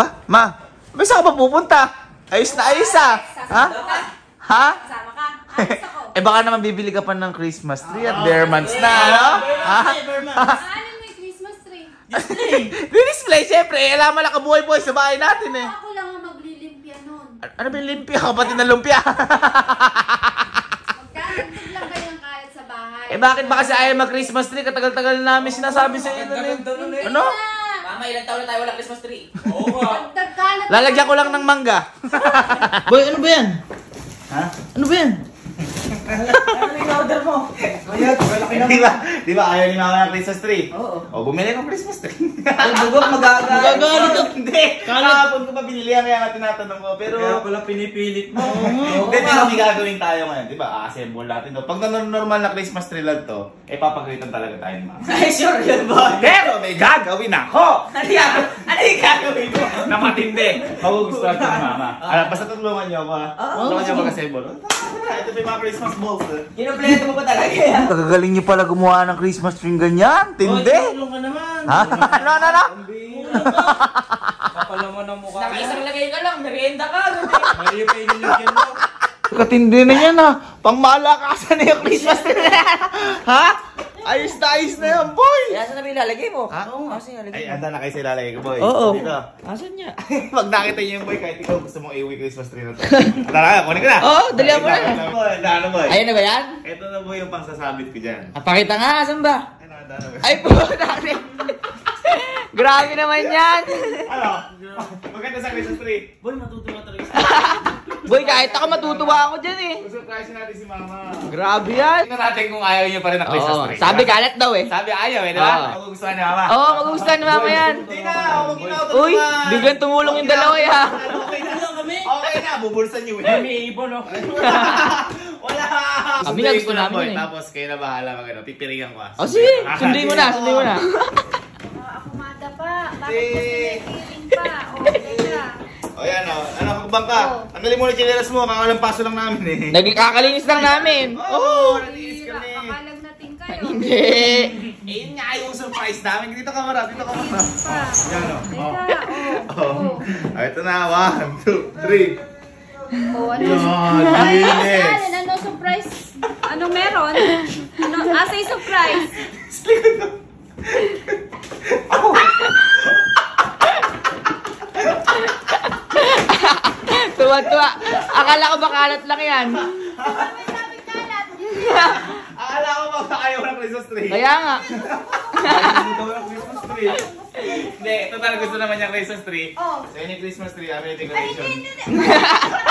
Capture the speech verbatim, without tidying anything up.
Ba? Ma? Ba, saan ka pa pupunta? Ayos na ayos ah. Ha? Ha? Kasama ka. Ayos ako. Eh baka naman bibili ka pa ng Christmas tree at bare months na, ano? Ha? Ano may Christmas tree? Display. Display, siyempre. Alaman lang ka buhay-buhay sa bahay natin eh. Ako lang ang maglilimpia nun. Ano ba yung limpia? Kapatid na lumpia. Eh bakit ba kasi ayaw mag-Christmas tree? Katagal-tagal namin sinasabi sa inyo. Ano? Mama, ilang taon na tayo walang Christmas tree? Oo. Lalagyan ko lang ng mangga. Boy, ano ba yan? Ha? Ano ba yan? Ano yung order mo? Diba? Diba ayaw ni Mama ng Christmas tree? Oo. O, bumili ng Christmas tree. Bugok, mag-aagalit. Mag-aagalit ito. Hindi. Kahapon ko pa binilihan kaya nga tinatanong ko. Pero kaya pala pinipilit mo. Hindi, pero may gagawin tayo ngayon. Diba? A-assemble natin ito. Pag normal na Christmas tree lang ito, eh papagalitan talaga tayo ni Mama. Ay, sure yun ba? Pero may gagawin ako! Ano yung gagawin mo? Namatindi. Magugustuhan ko ni Mama. Basta tulungan niyo ako ha. Tulungan niyo mag-assemble. Ito may mga Christmas balls eh. Kinumpleto mo pa talaga yan. Kagagaling niyo pala gumawa ng Christmas tree ganyan. Tindi. Oh, tulong ka naman. Ha? Ano, ano, ano? Kapalaman ang mukha. Nakaisang lagay ka lang. Merienda ka. Mali pa yung nilagyan mo. Katindi na yan ha. Pangmalakasan na yung Christmas tree na yan. Ha? Ayos na ayos na yan, boy. Asan na ba ilalagay mo? Ha? Asan yung ilalagay mo? Ay, anda na kayo sa ilalagay ko, boy. Oo. Asan niya? Pag nakita niyo yung boy, kahit ikaw gusto mong iwi Christmas tree na to. At talaga, kunin ka na. Oo, dali mo na. Ano, boy? Ayun na ba yan? Ito na, boy, yung pangsasabit ko dyan. Pakita nga, asan ba? Ay, nakadaan na ba? Ay, po, natin. Grabe naman yan. Ano? Maganda sa Christmas tree. Boy, matutuwa talaga sa Boy, kahit ako matutuwa ako dyan eh. Surprise natin si Mama. Grabe yan. Tignan natin kung ayaw niyo pa rin na Christmas tree. Sabi kalat daw eh. Sabi ayaw eh, diba? Magugustuhan ni Mama. Oo, magugustuhan ni Mama yan. Hindi na, huwag ginauto naman. Uy, biglang tumulong yung dalawa eh ha. Okay na lang kami. Okay na, bubulsan niyo eh. May ibon oh. Wala. Kami na gusto namin eh. Tapos kayo na bahala mag-ano, pipiringan ko ah. O sige, sundin mo na, sundin mo na. Ako mada pa, bakit pipiring pa? Okay na. O yan o, ano bang ka? Ang dali mo na chinelas mo, kakalang paso lang namin eh. Nagkakalinis lang namin. Oo, nalinis kami. Makalag natin kayo. Hindi. Ayun nga yung surprise namin. Dito ka mara, dito ka mara. Yan o. Ito na, one, two, three. O, ano? Nalinis. Ano surprise? Anong meron? Asa yung surprise? Slikod na. Tuwa-tuwa. Akala ko ba kalat lang yan? May sabing kalat. Akala ko ba ayaw ng Christmas tree? Kaya nga. Ayaw ng Christmas tree. Hindi, ito talaga gusto naman yung Christmas tree. So yun yung Christmas tree, amin yung decoration.